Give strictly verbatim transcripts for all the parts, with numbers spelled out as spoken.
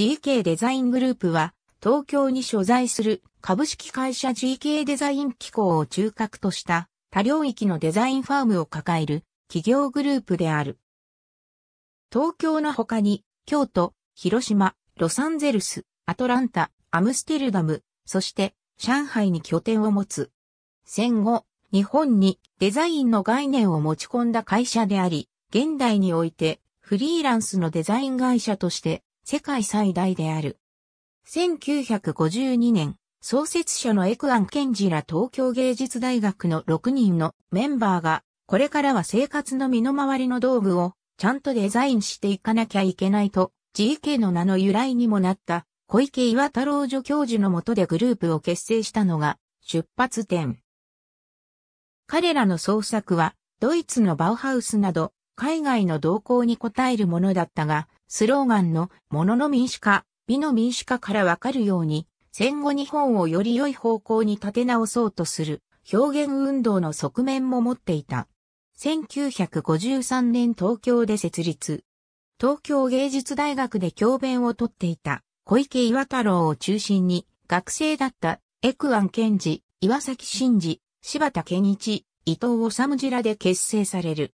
ジーケー デザイングループは、東京に所在する株式会社 ジーケー デザイン機構を中核とした多領域のデザインファームを抱える企業グループである。東京の他に、京都、広島、ロサンゼルス、アトランタ、アムステルダム、そして上海に拠点を持つ。戦後、日本にデザインの概念を持ち込んだ会社であり、現代においてフリーランスのデザイン会社として世界最大である。せんきゅうひゃくごじゅうにねん、創設者の江久庵賢治ら東京芸術大学のろくにんのメンバーが、これからは生活の身の回りの道具をちゃんとデザインしていかなきゃいけないと、ジーケー の名の由来にもなった小池岩太郎助教授の下でグループを結成したのが出発点。彼らの創作はドイツのバウハウスなど海外の動向に応えるものだったが、スローガンの物の民主化、美の民主化からわかるように、戦後日本をより良い方向に立て直そうとする表現運動の側面も持っていた。せんきゅうひゃくごじゅうさんねん東京で設立。東京芸術大学で教鞭をとっていた小池岩太郎を中心に学生だった江久庵賢治、岩崎真二、柴田健一、伊藤治次らで結成される。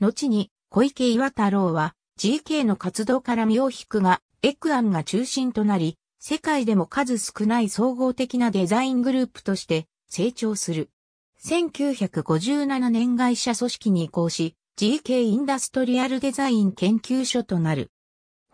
後に小池岩太郎は ジーケー の活動から身を引くが、江久庵が中心となり、世界でも数少ない総合的なデザイングループとして成長する。せんきゅうひゃくごじゅうななねん会社組織に移行し、ジーケー インダストリアルデザイン研究所となる。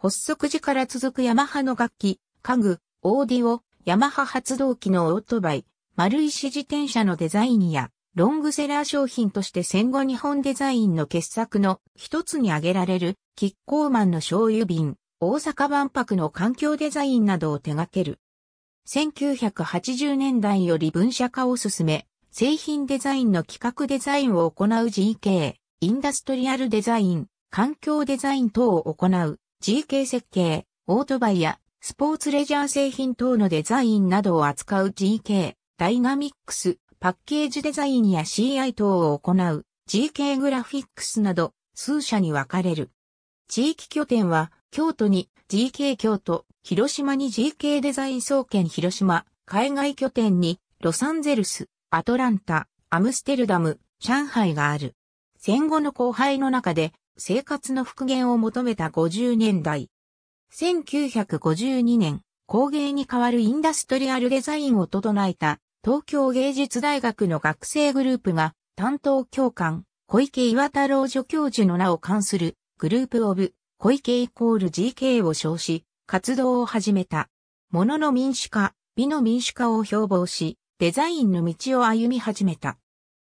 発足時から続くヤマハの楽器、家具、オーディオ、ヤマハ発動機のオートバイ、丸石自転車のデザインや、ロングセラー商品として戦後日本デザインの傑作の一つに挙げられる、キッコーマンの醤油瓶、大阪万博の環境デザインなどを手掛ける。せんきゅうひゃくはちじゅうねんだいより分社化を進め、製品デザインの企画デザインを行う ジーケー、インダストリアルデザイン、環境デザイン等を行う ジーケー 設計、オートバイやスポーツレジャー製品等のデザインなどを扱う ジーケー、ダイナミックス、パッケージデザインや シーアイ 等を行う ジーケー グラフィックスなど数社に分かれる。地域拠点は京都に ジーケー 京都、広島に ジーケー デザイン総研広島、海外拠点にロサンゼルス、アトランタ、アムステルダム、上海がある。戦後の荒廃の中で生活の復元を求めたごじゅうねんだい。せんきゅうひゃくごじゅうにねん、工芸に代わるインダストリアルデザインを整えた東京芸術大学の学生グループが担当教官小池岩太郎助教授の名を冠するグループオブ小池イコール ジーケー を称し活動を始めた。物の民主化、美の民主化を標榜しデザインの道を歩み始めた。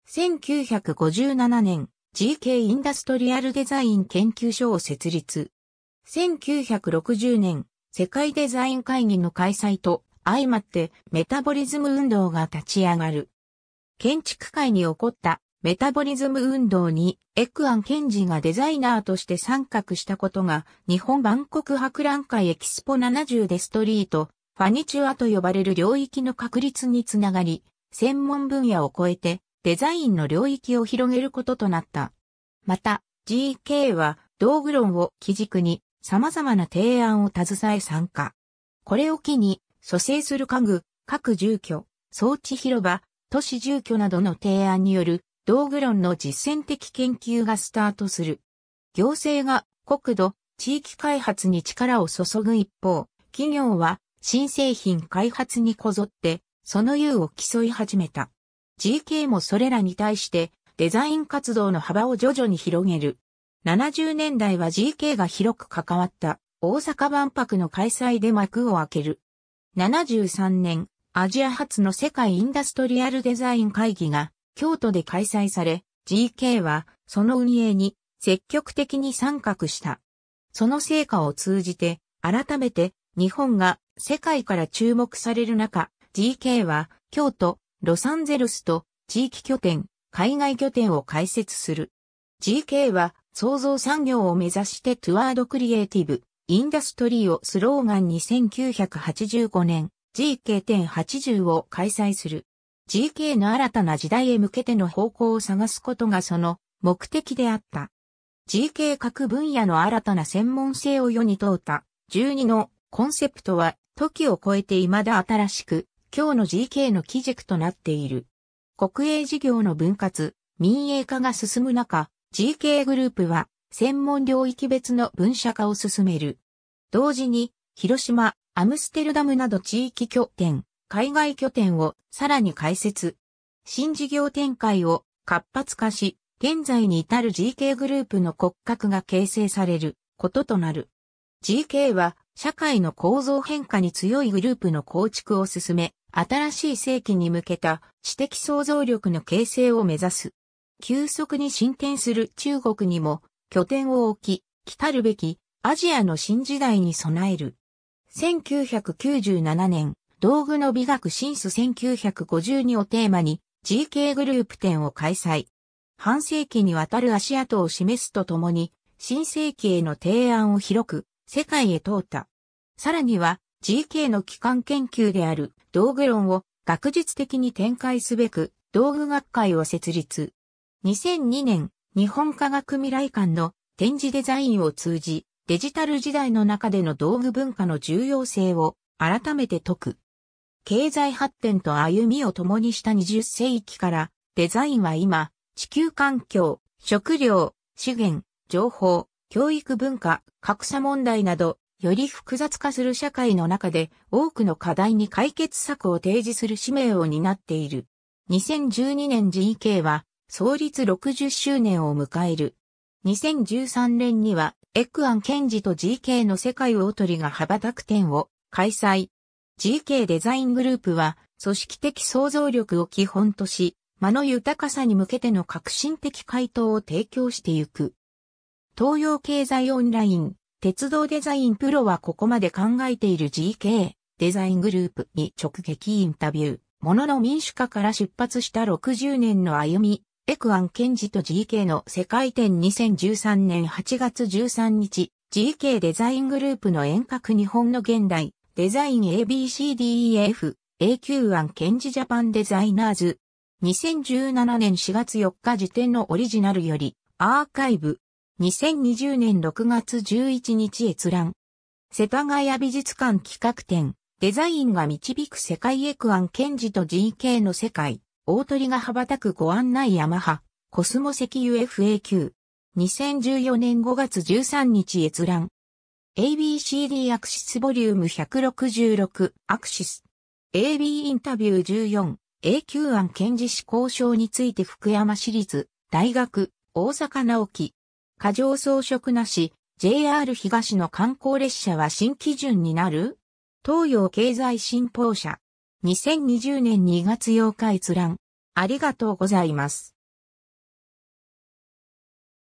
せんきゅうひゃくごじゅうななねん、ジーケー インダストリアルデザイン研究所を設立。せんきゅうひゃくろくじゅうねん、世界デザイン会議の開催と相まってメタボリズム運動が立ち上がる。建築界に起こったメタボリズム運動に江久庵賢治がデザイナーとして参画したことが日本万国博覧会エキスポななじゅうでストリート、ファニチュアと呼ばれる領域の確立につながり、専門分野を超えてデザインの領域を広げることとなった。また、ジーケー は道具論を基軸に様々な提案を携え参加。これを機に、蘇生する家具、各住居、装置広場、都市住居などの提案による道具論の実践的研究がスタートする。行政が国土、地域開発に力を注ぐ一方、企業は新製品開発にこぞって、その優を競い始めた。ジーケー もそれらに対してデザイン活動の幅を徐々に広げる。ななじゅうねんだいは ジーケー が広く関わった大阪万博の開催で幕を開ける。ななじゅうさんねん、アジア初の世界インダストリアルデザイン会議が京都で開催され、ジーケー はその運営に積極的に参画した。その成果を通じて、改めて日本が世界から注目される中、ジーケー は京都、ロサンゼルスと地域拠点、海外拠点を開設する。ジーケー は創造産業を目指してトゥワードクリエイティブ。インダストリーをスローガンにせんきゅうひゃくはちじゅうごねん ジーケー テン はちじゅう を開催する。ジーケー の新たな時代へ向けての方向を探すことがその目的であった。ジーケー 各分野の新たな専門性を世に問うたじゅうにのコンセプトは時を超えて未だ新しく、今日の ジーケー の基軸となっている。国営事業の分割、民営化が進む中、ジーケー グループは専門領域別の分社化を進める。同時に、広島、アムステルダムなど地域拠点、海外拠点をさらに開設。新事業展開を活発化し、現在に至る ジーケー グループの骨格が形成されることとなる。ジーケー は社会の構造変化に強いグループの構築を進め、新しい世紀に向けた知的創造力の形成を目指す。急速に進展する中国にも拠点を置き、来るべきアジアの新時代に備える。せんきゅうひゃくきゅうじゅうななねん、道具の美学新書せんきゅうひゃくごじゅうにをテーマに ジーケー グループ展を開催。半世紀にわたる足跡を示すとともに、新世紀への提案を広く、世界へ問うた。さらには、ジーケー の基幹研究である道具論を学術的に展開すべく、道具学会を設立。にせんにねん、日本科学未来館の展示デザインを通じ、デジタル時代の中での道具文化の重要性を改めて説く。経済発展と歩みを共にしたにじゅっせいきから、デザインは今、地球環境、食料、資源、情報、教育文化、格差問題など、より複雑化する社会の中で多くの課題に解決策を提示する使命を担っている。にせんじゅうにねん ジーケー は創立ろくじゅっしゅうねんを迎える。にせんじゅうさんねんにはエクアン・ケンジと ジーケー の世界大鳥が羽ばたく展を開催。ジーケー デザイングループは組織的創造力を基本とし、間の豊かさに向けての革新的回答を提供していく。東洋経済オンライン、鉄道デザインプロはここまで考えている ジーケー デザイングループに直撃インタビュー。ものの民主化から出発したろくじゅうねんの歩み、エクアン・ケンジと ジーケー の世界展にせんじゅうさんねんはちがつじゅうさんにち、ジーケー デザイングループの遠隔日本の現代、デザイン エービーシーディーイーエフ、エクアン・ケンジジャパンデザイナーズ。にせんじゅうななねんしがつよっか時点のオリジナルより、アーカイブ。にせんにじゅうねんろくがつじゅういちにち閲覧。世田谷美術館企画展、デザインが導く世界エクアン・ケンジと ジーケー の世界、大鳥が羽ばたくご案内ヤマハ、コスモ石油 エフエーキュー。にせんじゅうよねんごがつじゅうさんにち閲覧。エービーシーディー アクシスボリュームひゃくろくじゅうろくアクシス。エービー インタビューじゅうよん、エクアン・ケンジ思考症について福山市立、大学、大坂直樹。過剰装飾なし、ジェイアール 東の観光列車は新基準になる？東洋経済新報社。にせんにじゅうねんにがつようか閲覧。ありがとうございます。